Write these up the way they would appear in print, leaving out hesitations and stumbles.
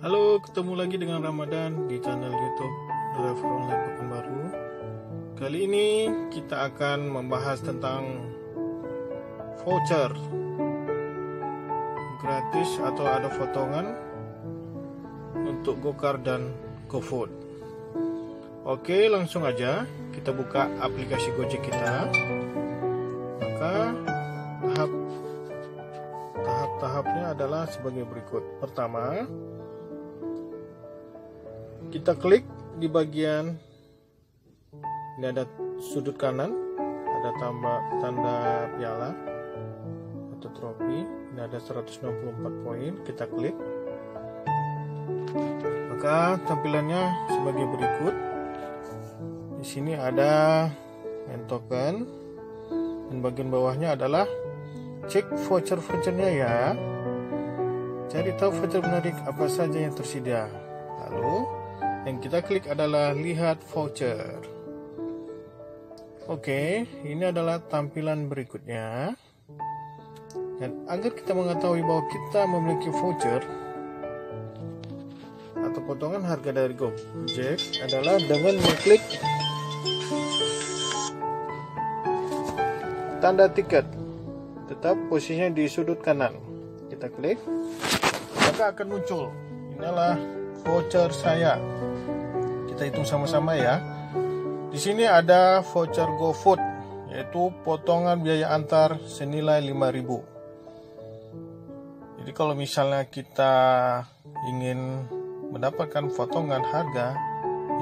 Halo, ketemu lagi dengan Ramadan di channel YouTube Driver Online Pekanbaru. Kali ini kita akan membahas tentang voucher gratis atau ada potongan untuk GoCar dan GoFood. Oke, langsung aja kita buka aplikasi Gojek kita. Maka tahap-tahapnya adalah sebagai berikut. Pertama, kita klik di bagian ini, ada sudut kanan ada tanda piala atau trofi, ini ada 164 poin, kita klik. Maka tampilannya sebagai berikut. Di sini ada main token dan bagian bawahnya adalah cek voucher-vouchernya ya, cari tahu voucher menarik apa saja yang tersedia. Lalu yang kita klik adalah lihat voucher. Oke, ini adalah tampilan berikutnya. Dan agar kita mengetahui bahwa kita memiliki voucher atau potongan harga dari Gojek adalah dengan mengklik tanda tiket, tetap posisinya di sudut kanan. Kita klik, maka akan muncul. Inilah voucher saya. Kita hitung sama-sama ya. Di sini ada voucher GoFood, yaitu potongan biaya antar senilai 5.000. Jadi kalau misalnya kita ingin mendapatkan potongan harga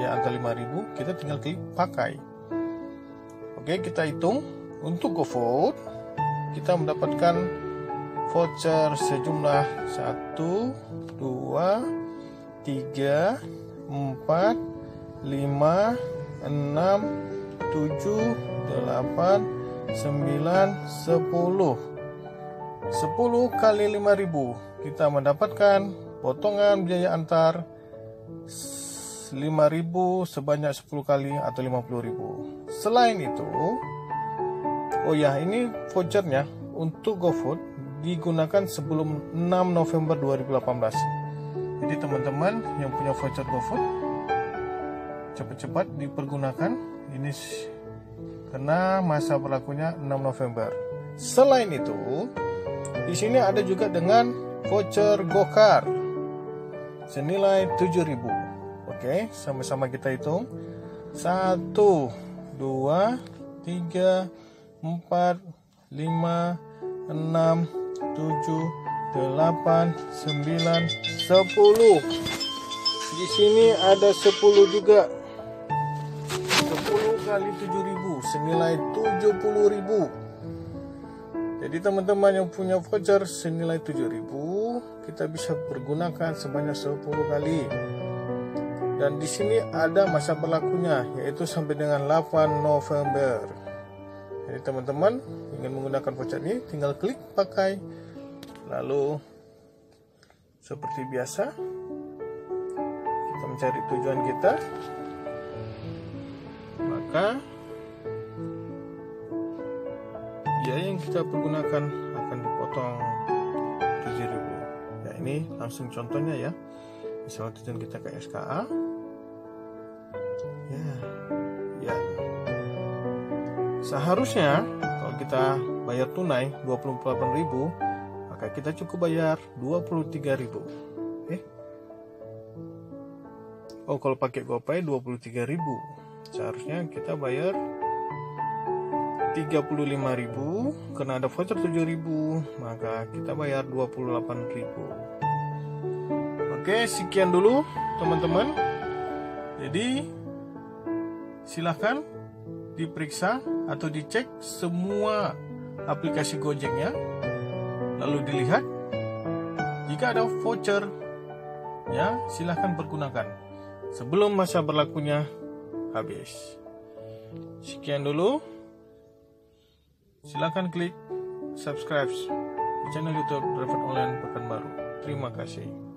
ya antar 5.000, kita tinggal klik pakai. Oke, kita hitung. Untuk GoFood kita mendapatkan voucher sejumlah 1, 2, 3, 4, 5, 6, 7, 8, 9, 10. 10 kali 5.000 kita mendapatkan potongan biaya antar 5.000 sebanyak 10 kali atau 50.000. Selain itu, oh ya, ini vouchernya untuk GoFood digunakan sebelum 6 November 2018. Jadi teman-teman yang punya voucher GoFood, cepat-cepat dipergunakan ini karena masa berlakunya 6 November. Selain itu, di sini ada juga dengan voucher GoCar senilai 7.000. Oke, sama-sama kita hitung. 1, 2, 3, 4, 5, 6, 7, 8, 9, 10. Di sini ada 10 juga. 10 kali 7.000 senilai 70.000. Jadi teman-teman yang punya voucher senilai 7.000 kita bisa pergunakan sebanyak 10 kali. Dan di sini ada masa berlakunya, yaitu sampai dengan 8 November. Jadi teman-teman ingin menggunakan voucher ini tinggal klik pakai. Lalu seperti biasa kita mencari tujuan kita. Maka biaya yang kita pergunakan akan dipotong 7.000. Ya, ini langsung contohnya ya. Misalnya tujuan kita ke SKA. Ya. Seharusnya kalau kita bayar tunai 28.000, maka kita cukup bayar 23.000. Oh, kalau pakai GoPay 23.000. Seharusnya kita bayar 35.000, karena ada voucher 7.000, maka kita bayar 28.000. Oke, sekian dulu teman-teman. Jadi silahkan diperiksa atau dicek semua aplikasi Gojeknya, lalu dilihat jika ada voucher ya, silahkan pergunakan sebelum masa berlakunya habis. Sekian dulu. Silakan klik subscribe di channel YouTube Driver Online Pekanbaru. Terima kasih.